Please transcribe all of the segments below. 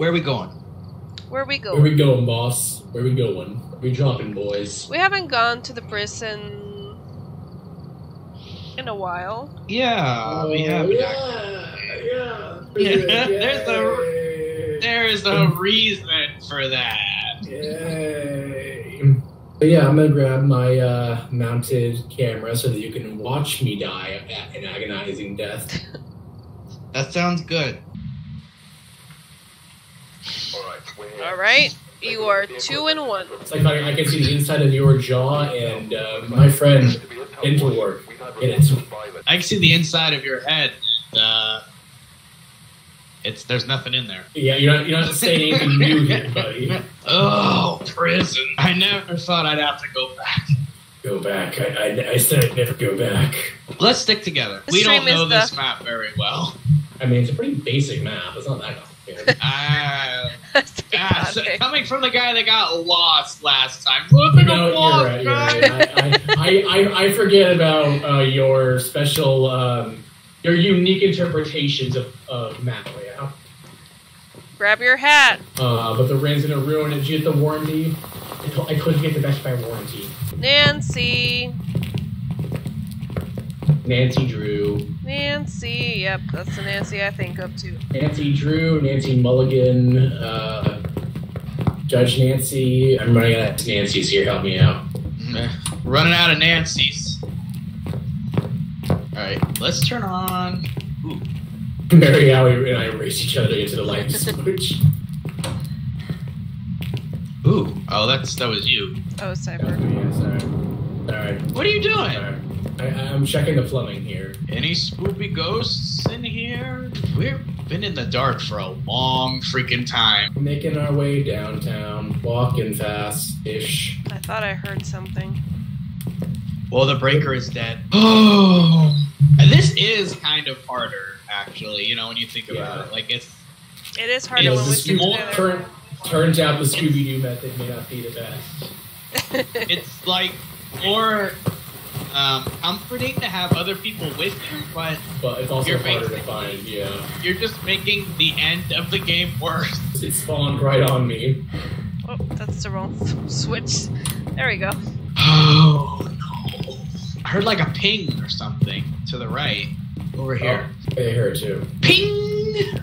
Where are we going? Where are we going? Where we going, boss? Where we going? We dropping, boys. We haven't gone to the prison in a while. Yeah, we haven't. Yeah. There is a reason for that. Yay. But yeah, I'm gonna grab my mounted camera so that you can watch me die an agonizing death. That sounds good. All right, you are 2 and 1. It's like I can see the inside of your jaw and my friend into work. I can see the inside of your head. There's nothing in there. Yeah, you're not saying anything new here, buddy. Oh, prison! I never thought I'd have to go back. Go back. I said I'd never go back. Let's stick together. We don't know this map very well. I mean, it's a pretty basic map. It's not that complicated. So coming from the guy that got lost last time. I forget about your special, your unique interpretations of map layout. Grab your hat. But the rain's gonna ruin it. Did you get the warranty? I couldn't get the best by warranty. Nancy Drew. Nancy, yep, that's the Nancy I think of too. Nancy Drew, Nancy Mulligan, Judge Nancy. I'm running out of Nancy's here, help me out. Running out of Nancy's. Alright, let's turn on. Ooh. Mary Allie and I race each other into the light switch. Ooh. Oh, that was you. Oh, Cyber. Yeah, sorry. All right. What are you doing? I'm checking the plumbing here. Any spooky ghosts in here? We've been in the dark for a long freaking time. Making our way downtown, walking fast-ish. I thought I heard something. Well, the breaker is dead. Oh! And this is kind of harder, actually, you know, when you think about it. Like, it is harder when we think about it. Turns out the Scooby Doo method may not be the best. It's like more comforting to have other people with you, but it's also harder to find. Yeah, you're just making the end of the game worse. It spawned right on me. Oh, that's the wrong switch. There we go. Oh no! I heard like a ping or something to the right over here. Oh, I heard it too. Ping!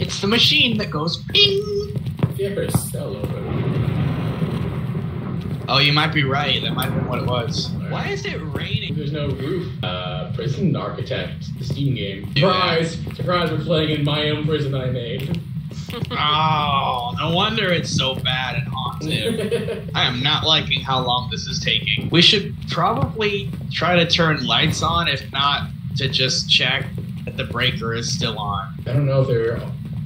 It's the machine that goes ping. Oh, you might be right. That might have been what it was. Why is it raining? There's no roof. Prison Architect, the Steam game. Surprise! Yeah. Surprise, we're playing in my own prison I made. Oh, no wonder it's so bad and haunted. I am not liking how long this is taking. We should probably try to turn lights on, if not to just check that the breaker is still on. I don't know if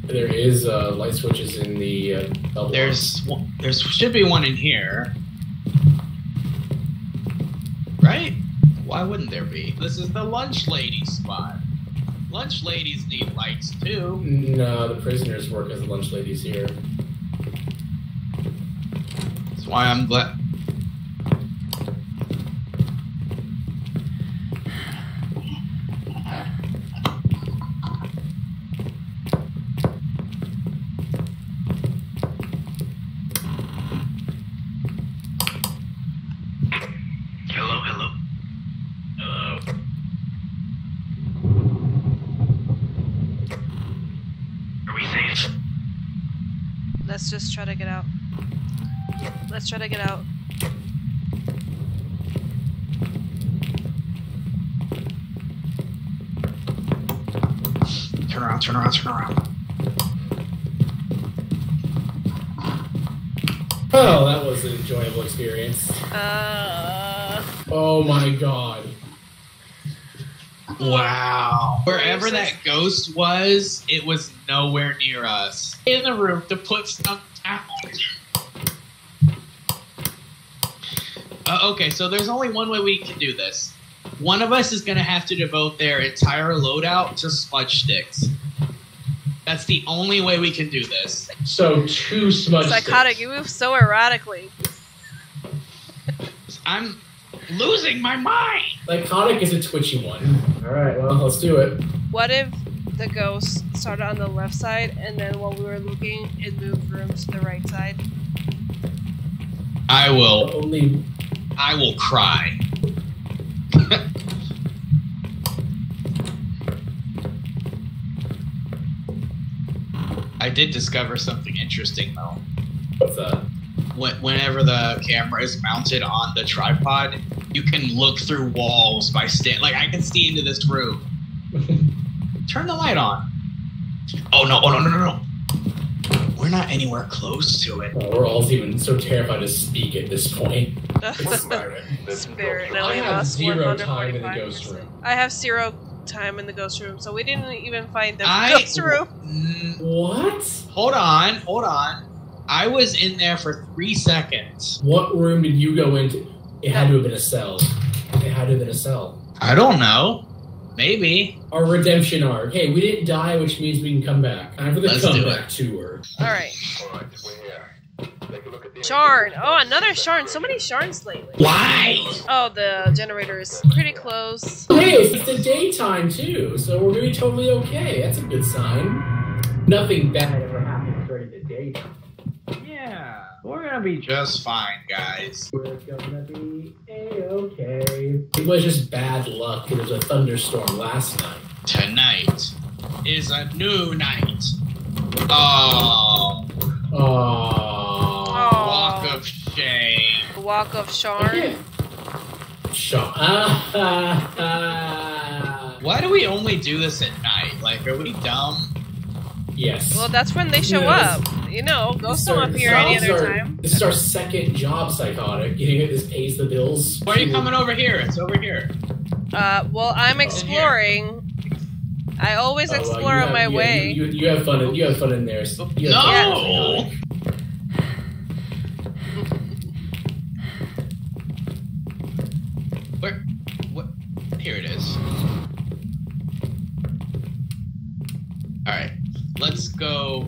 there is light switches in the double. There should be one in here, right? Why wouldn't there be? This is the lunch lady spot. Lunch ladies need lights too. No, the prisoners work as lunch ladies here. That's why I'm glad. Let's try to get out. Let's try to get out. Turn around, turn around, turn around. Oh, that was an enjoyable experience. Oh my god. Wow. Wherever that ghost was, it was nowhere near us. In the room to put stuff down. Okay, so there's only one way we can do this. One of us is going to have to devote their entire loadout to smudge sticks. That's the only way we can do this. So 2 smudge sticks. Psychotic, you move so erratically. I'm losing my mind! Psychotic is a twitchy one. Alright, well, let's do it. What if the ghost started on the left side, and then while we were looking, it moved rooms to the right side. I will cry. I did discover something interesting, though. What's that? Whenever the camera is mounted on the tripod, you can look through walls by like, I can see into this room. Turn the light on. Oh, no, oh, no, no, no, no. We're not anywhere close to it. We're all even so terrified to speak at this point. Spirit. I have zero time in the ghost room. I have zero time in the ghost room, so we didn't even find the ghost room. What? Hold on, hold on. I was in there for 3 seconds. What room did you go into? It had to have been a cell. It had to have been a cell. I don't know. Maybe. Our redemption arc. Hey, we didn't die, which means we can come back. Time for the comeback tour. Alright. Sharn. Oh, another Sharn. So many Sharns lately. Why? Oh, the generator is pretty close. Hey, it's the daytime, too, so we're doing totally okay. That's a good sign. Nothing bad ever happened during the daytime. Yeah, we're gonna be just fine, guys. We're gonna be a-okay. It was just bad luck. There was a thunderstorm last night. Tonight is a new night. Oh. Oh. Walk of shame. Walk of Sharn. Sharn. Why do we only do this at night? Like, are we dumb? Yes. Well, that's when they show up. You know, ghosts don't appear any other time. This is our second job, psychotic. Getting at this pays the bills. Why are you coming over here? It's over here. Well, I'm exploring. I always explore on my way. You have fun. You have fun in there. So no. Where? What? Here it is. All right. Let's go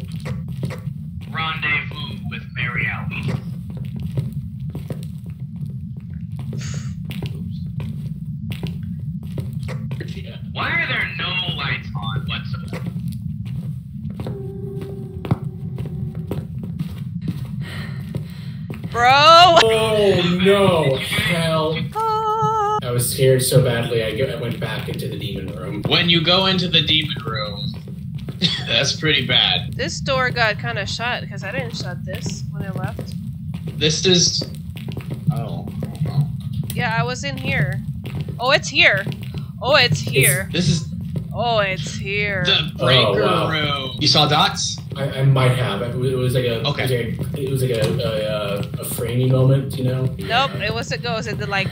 rendezvous with Mary Allie. Oops. Yeah. Why are there no lights on whatsoever? Bro! Oh no! Hell! I was scared so badly I went back into the demon room. When you go into the demon room, that's pretty bad. This door got kind of shut because I didn't shut this when I left. This is... Oh. Yeah, I was in here. Oh, it's here. Oh, it's here. This is... Oh, it's here. The breaker room. You saw dots? I might have. It was like a... Okay. It was like a framey moment, you know? Nope, it was a ghost. It did like...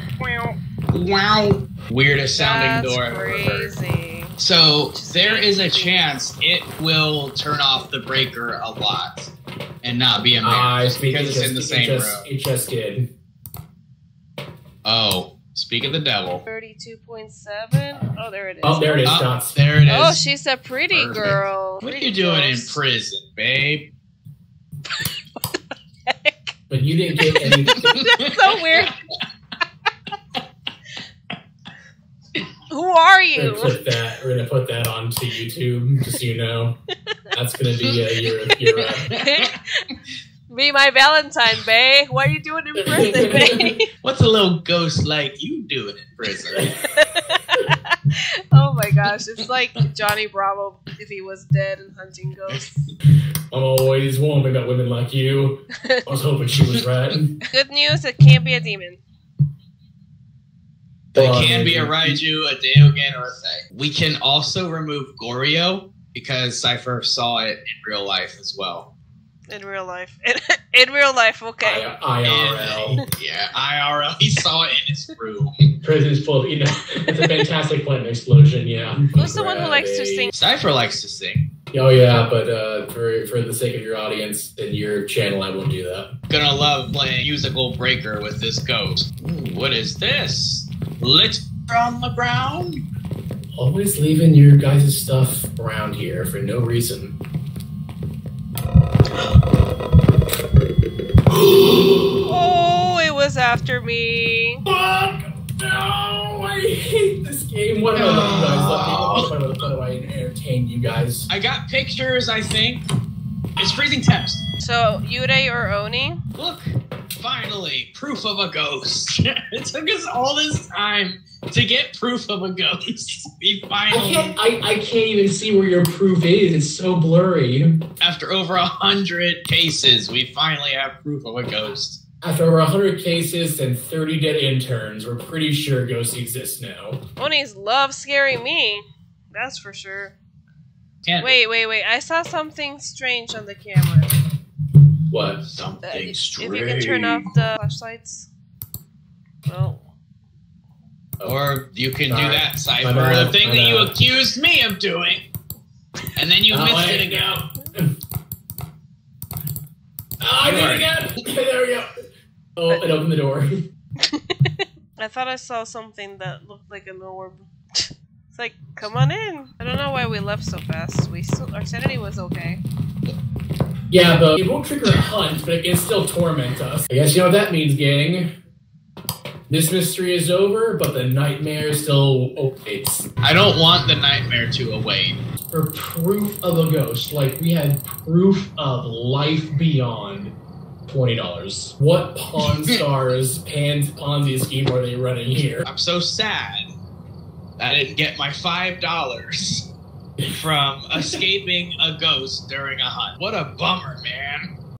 Wow. Weirdest sounding door I've ever heard. Crazy. So there is a chance it will turn off the breaker a lot and not be a match because it's in the same room. It just did. Oh, speak of the devil. 32.7. Oh, there it is. Oh, there it is. Oh, there it is. Oh, she's a pretty girl. What are you doing in prison, babe? What the heck? But you didn't get any. That's so weird. Who are you? We're gonna put that onto YouTube, just so you know. That's gonna be your Be my Valentine, bae. What are you doing in prison, bae? What's a little ghost like you doing in prison? Oh my gosh, it's like Johnny Bravo if he was dead and hunting ghosts. I'm always warm about women like you. I was hoping she was right. Good news, it can't be a demon. They can be a Raiju, a Deogen, or a thing. We can also remove Goryo because Cypher saw it in real life as well. In real life. In real life, okay. IRL. Yeah, IRL. He saw it in his room. Prison's full of, you know, it's a fantastic plant explosion, yeah. Who's the one who likes to sing? Cypher likes to sing. Oh, yeah, but for the sake of your audience and your channel, I won't do that. Gonna love playing musical breaker with this ghost. Ooh, what is this? Lit on the ground. Always leaving your guys' stuff around here for no reason. Oh, it was after me. Fuck! No, I hate this game. What about you guys? What do I entertain you guys? I got pictures, I think. It's freezing temps. So, Yurei or Oni? Look, finally, proof of a ghost. It took us all this time to get proof of a ghost. We finally... I can't even see where your proof is. It's so blurry. After over 100 cases, we finally have proof of a ghost. After over 100 cases and 30 dead interns, we're pretty sure ghosts exist now. Onis love scary me. That's for sure. Can't wait. I saw something strange on the camera. What? Something strange. If you can turn off the flashlights. Oh. Or you can do that, Cypher. The thing that you accused me of doing. And then you missed it again. I did it again! There we go. Oh, it opened the door. I thought I saw something that looked like an orb. It's like, come on in. I don't know why we left so fast. We still, our sanity was okay. Yeah, but it won't trigger a hunt, but it can still torment us. I guess you know what that means, gang. This mystery is over, but the nightmare still awaits. I don't want the nightmare to await. For proof of a ghost, like we had proof of life beyond. $20. What Pawn Stars Ponzi scheme are they running here? I'm so sad that I didn't get my $5 from escaping a ghost during a hunt. What a bummer, man.